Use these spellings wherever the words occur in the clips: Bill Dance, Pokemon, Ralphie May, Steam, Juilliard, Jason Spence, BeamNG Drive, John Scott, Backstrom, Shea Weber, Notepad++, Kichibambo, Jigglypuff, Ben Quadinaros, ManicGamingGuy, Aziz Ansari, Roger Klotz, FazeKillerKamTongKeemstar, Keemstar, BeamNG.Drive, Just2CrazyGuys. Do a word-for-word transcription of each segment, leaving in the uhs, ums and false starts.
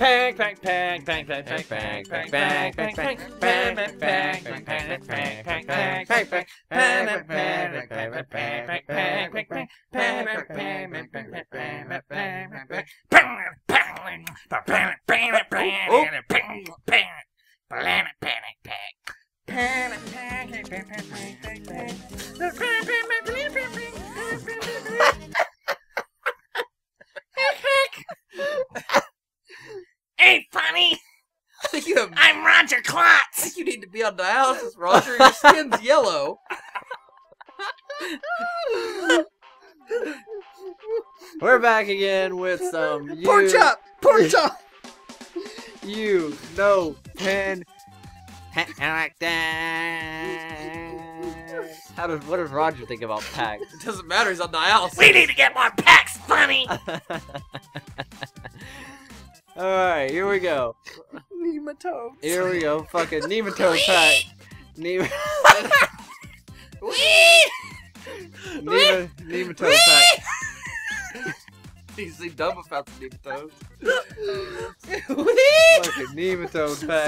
Bang bang bang bang bang bang bang bang bang bang bang bang bang bang bang bang bang bang bang bang bang bang bang bang bang bang bang bang. Hey, funny! Have, I'm Roger Klotz! I think you need to be on dialysis, Roger. Your skin's yellow. We're back again with some... You, pork chop! Pork chop! You know, can... like that. How does, what does Roger think about packs? It doesn't matter, he's on dialysis. We need to get more packs, funny! Alright, here we go. Nematodes. Here we go. Fucking nematode pack. Nema Wee! Nema nematode pack. You see double fountain nematodes. Wee! Fucking nematode pack.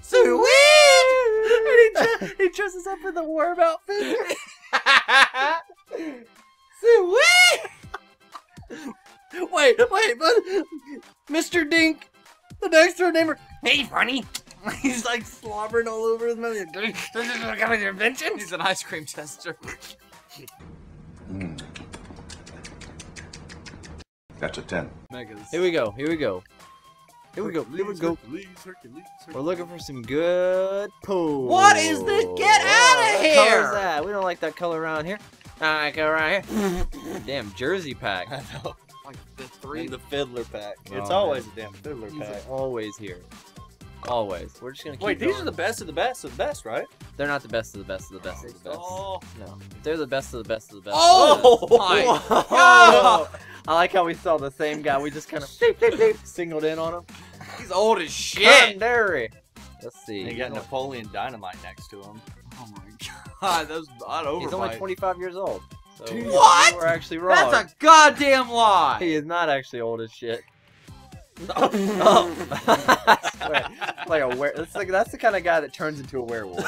So wee! And he, he dresses up in the worm outfit. So wee! Wait, wait, but Mister Dink, the next door neighbor. Hey, funny. He's like slobbering all over his mouth. This is what got your invention. He's an ice cream tester. Mm. That's a ten. Megas. Here we go. Here we go. Here we go. Here we go. Hercules, Hercules, Hercules. We're looking for some good poo. What is this? Get out of here! What color is that? We don't like that color around here. All right, go right here. Damn, Jersey pack. I know. Like the three. And the Fiddler pack. Oh, it's always man. a damn Fiddler He's pack. always here. Always. We're just gonna keep Wait, these going. are the best of the best of the best, right? They're not the best of the best of the best oh. of the best. Oh. No. They're the best of the best of the best. Oh! Of the best. My God. I like how we saw the same guy. We just kind of bleep, bleep, bleep, singled in on him. He's old as shit. Let's see. They got Napoleon Dynamite next to him. Oh my God. That was not over. He's only twenty-five years old. So what? We're actually wrong. That's a goddamn lie. He is not actually old as shit. Oh, oh. It's like a were. That's like that's the kind of guy that turns into a werewolf.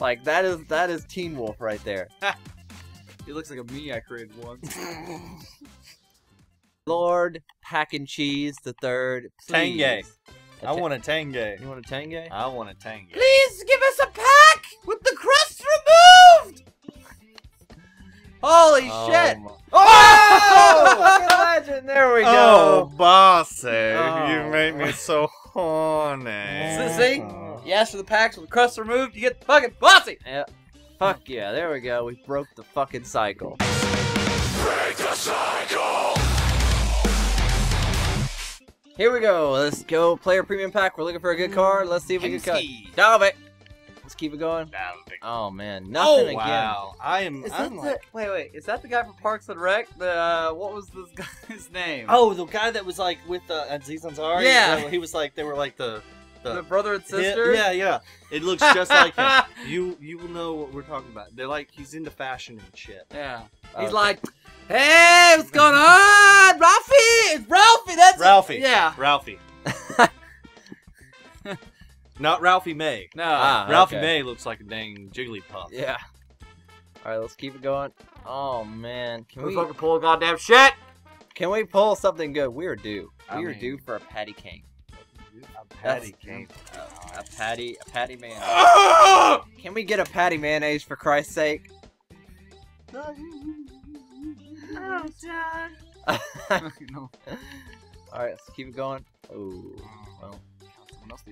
Like that is that is Teen Wolf right there. He looks like a me I created once. Lord Pack and Cheese the Third. Tenge. I want a tenge. You want a tenge? I want a tenge. Please give us a pack with the crust removed. Holy oh, shit! My. Oh! I can imagine. There we go. Oh, bossy, oh. You make me so horny. See? Oh. You asked for the packs with the crust removed, you get the fucking bossy. Yeah. Fuck yeah! There we go. We broke the fucking cycle. Break the cycle. Here we go. Let's go. Player premium pack. We're looking for a good card. Let's see if we can cut. Dove it. Let's keep it going. Oh man, nothing oh, again. Wow, I am. Is I'm like... the... Wait, wait, is that the guy from Parks and Rec? The uh, what was this guy's name? Oh, the guy that was like with uh, Aziz Ansari. Yeah, he was like they were like the the, the brother and sister. Yeah, yeah. It looks just like him. You you will know what we're talking about. They're like he's into fashion and shit. Yeah, oh, he's okay. like, hey, what's going on, Ralphie? It's Ralphie. That's Ralphie. It. Yeah, Ralphie. Not Ralphie May. No. Ah, Ralphie okay. May looks like a dang Jigglypuff. Yeah. All right, let's keep it going. Oh, man. Can we, we fucking pull goddamn shit? Can we pull something good? We are due. We I are mean, due for a patty cake. A patty cake. Uh, a patty, a patty mayonnaise. Can we get a patty mayonnaise for Christ's sake? Oh, Dad. No. All right, let's keep it going. Oh, well.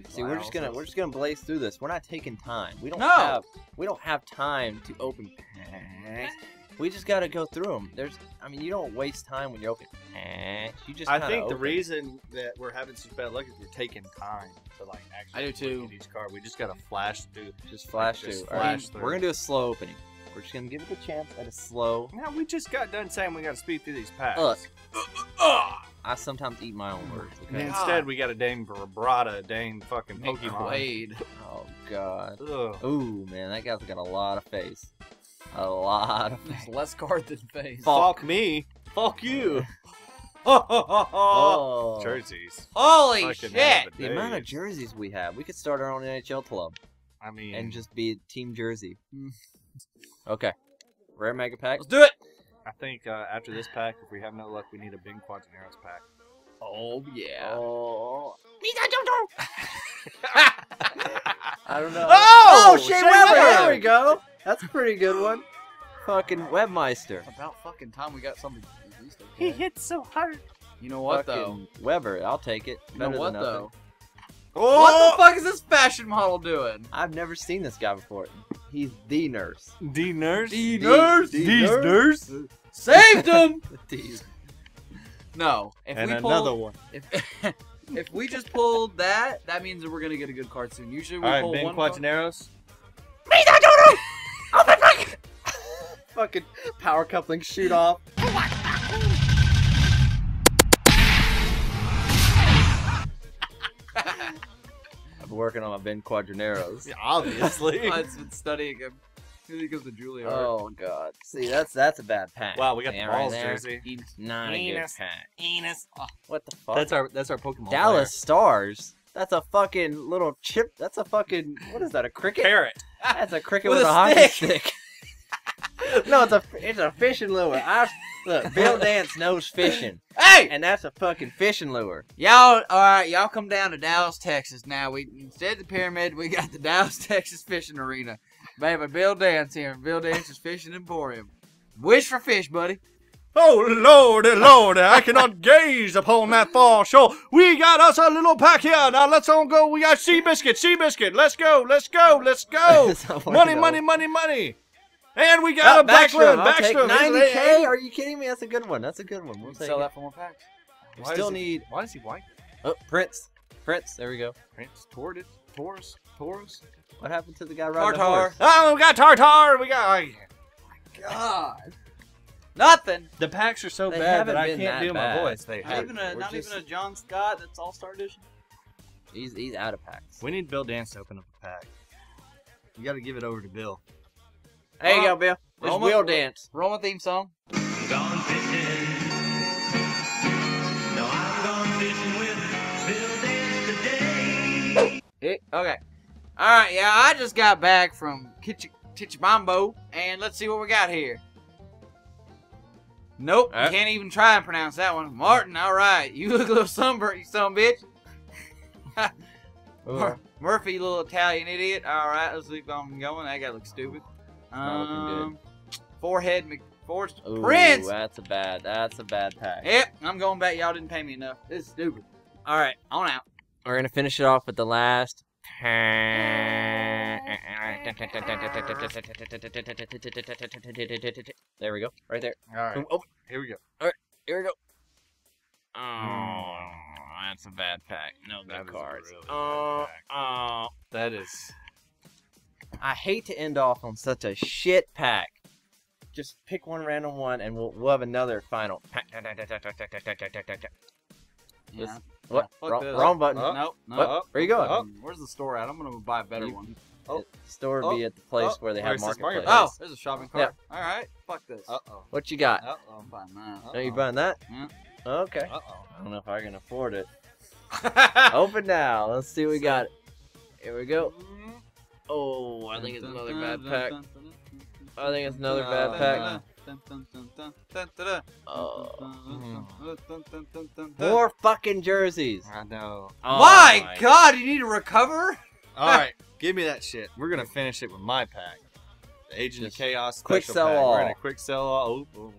See, we're just gonna we're just gonna blaze through this. We're not taking time. We don't no. have we don't have time to open packs. We just gotta go through them. There's, I mean, you don't waste time when you open packs. You just. I think the reason that we're having such bad luck is we're taking time to like actually. I do too. Each card, we just gotta flash through. Just flash through. Just flash right. through. We're gonna do a slow opening. We're just gonna give it a chance at a slow. Now we just got done saying we gotta speed through these packs. Look. I sometimes eat my own words. Okay? Instead, we got a dame Vibrata, a dame fucking Pokemon. Oh, God. Ugh. Ooh, man, that guy's got a lot of face. A lot of face. Less card than face. Fuck me. Fuck you. Oh. Jerseys. Holy Fucking shit! The, the amount of jerseys we have. We could start our own N H L club. I mean... And just be Team Jersey. Okay. Rare Mega Pack. Let's do it! I think uh, after this pack, if we have no luck, we need a Ben Quadinaros pack. Oh, yeah. Oh. I don't know. Oh! Oh Shea Weber! There we go! That's a pretty good one. Fucking Webmeister. About fucking time we got something. He hits so hard. You know what, fucking though? Weber, I'll take it. You know what, though? Oh! What the fuck is this fashion model doing? I've never seen this guy before. He's the nurse. The nurse? The nurse? The nurse? nurse? Saved him! No. If and we pulled, another one. If, if we just pulled that, that means that we're going to get a good card soon. Usually we All right, pull Ben one Quadinaros. Oh my fuck! Fucking power coupling shoot off. I've been working on my Ben Quadinaros. Yeah, obviously. I've been studying him. He goes to Juilliard. Oh god. See, that's that's a bad pack. Wow, we got the balls right jersey. It's not Enos. a good pack. Enos. Oh, what the fuck? That's our that's our Pokemon. Dallas player. Stars. That's a fucking little chip. That's a fucking what is that? A cricket? Parrot. That's a cricket with, with a, a hockey stick. No, it's a it's a fishing lure. I, look, Bill Dance knows fishing. Hey, and that's a fucking fishing lure. Y'all, all right, y'all come down to Dallas, Texas. Now we instead of the pyramid, we got the Dallas, Texas fishing arena. Baby, Bill Dance here. Bill Dance's fishing emporium. Wish for fish, buddy. Oh lordy, lordy! I cannot gaze upon that far shore. We got us a little pack here. Now let's all go. We got sea biscuit, sea biscuit. Let's go, let's go, let's go. Money, money, money, money. And we got oh, a Backstrom. Backstrom. ninety K? Are you kidding me? That's a good one. That's a good one. We'll sell it. that for more packs. We why still need. He, why is he white? Oh, Prince. Prince. There we go. Prince. Tortoise. Taurus. Taurus. What happened to the guy riding the horse? Oh, we got Tartar. We got. Oh, yeah. My God. Nothing. The packs are so they bad that I can't that do bad. my voice. They not even a, not just... even a John Scott. That's All Star Edition. He's he's out of packs. We need Bill Dance to open up a pack. You got to give it over to Bill. There you go, Bill. It's Bill Dance. Roma theme song. I'm gone fishing. No, I'm gone fishing with Bill Dance today. It, okay. All right, yeah, I just got back from Kichibambo, and let's see what we got here. Nope, right. Can't even try and pronounce that one. Martin, all right. You look a little sunburnt, you son of a bitch. Mur Murphy, you little Italian idiot. All right, let's keep on going. That guy looks stupid. Um, forehead McForest. Ooh, Prince. That's a bad. That's a bad pack. Yep, I'm going back. Y'all didn't pay me enough. This is stupid. All right, on out. We're gonna finish it off with the last. There we go. Right there. All right. Boom, open. Here we go. All right. Here we go. Oh, that's a bad pack. No good cards. Oh, oh, that is. I hate to end off on such a shit pack. Just pick one random one, and we'll, we'll have another final. Pack. Yeah. Just, what? Yeah, wrong, wrong button. Oh, nope. No. What? Where are you going? Oh. Where's the store at? I'm gonna buy a better you, one. Oh. The store would oh. be at the place oh. where they where's have marketplace. Oh, there's a shopping cart. Yeah. All right. Fuck this. Uh oh. What you got? Uh oh. I'm buying that. Uh -oh. Are you buying that? Yeah. Okay. Uh oh. I don't know if I can afford it. Open now. Let's see. We so, got it. Here we go. Oh, I think it's another bad pack. I think it's another bad pack. Oh. More fucking jerseys. I know. Oh, my, my God, you need to recover? All right, give me that shit. We're going to finish it with my pack. The Agent Just of Chaos special quick sell pack. All. We're going to quick sell all. Oh, well,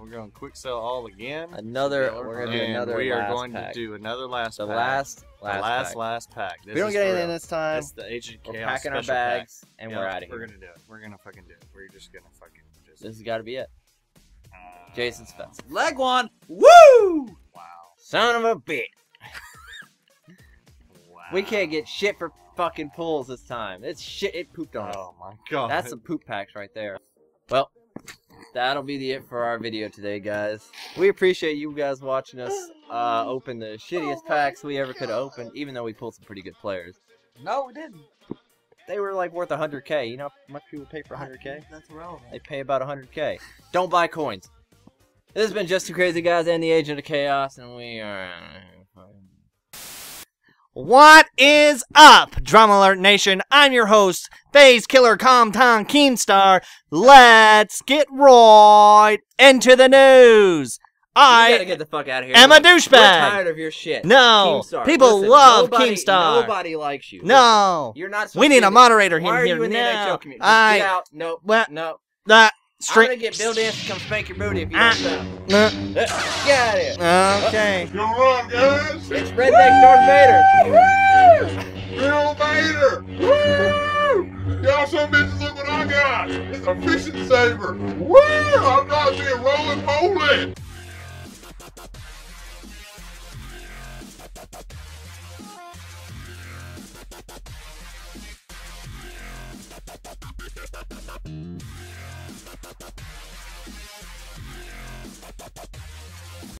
we're going to quick sell all again. Another, yeah, we're going to do another we last are going pack. to do another last the pack. The last Last, last, pack. last pack. This we don't get anything real. this time. It's the Agent Chaos. We're packing our bags pack. and yeah, we're out of here. We're gonna do it. We're gonna fucking do it. We're just gonna fucking. Just this has got to be it. Uh, Jason Spence. Leg one. Woo! Wow. Son of a bitch. Wow. We can't get shit for fucking pulls this time. It's shit. It pooped on us. Oh my God. That's some poop packs right there. Well, that'll be the it for our video today, guys. We appreciate you guys watching us. Uh, open the shittiest oh packs we ever could open, even though we pulled some pretty good players. No, we didn't. They were like worth one hundred K. You know how much people pay for one hundred K? That's relevant. They pay about one hundred K. Don't buy coins. This has been Just Two Crazy Guys and the Agent of Chaos, and we are... What is up, Drama Alert Nation? I'm your host, FazeKillerKamTongKeemstar. Let's get right into the news. I you gotta get the fuck out of here. am a douchebag. We're tired of your shit. No, Keemstar. people Listen, love nobody, Keemstar. Nobody likes you. No, Listen, you're not. We need a moderator here. Why are you here in now? the N H L community? I, get out. No, well, no. Uh, I'm gonna get Bill Dance to come spank your booty if you don't stop. Uh, uh, get out of here. Okay. You're wrong, guys. It's redneck Darth Vader. Bill Vader. Woo! Y'all some bitches look what I got. It's a fishing saber. Woo! I'm not being rolling poly.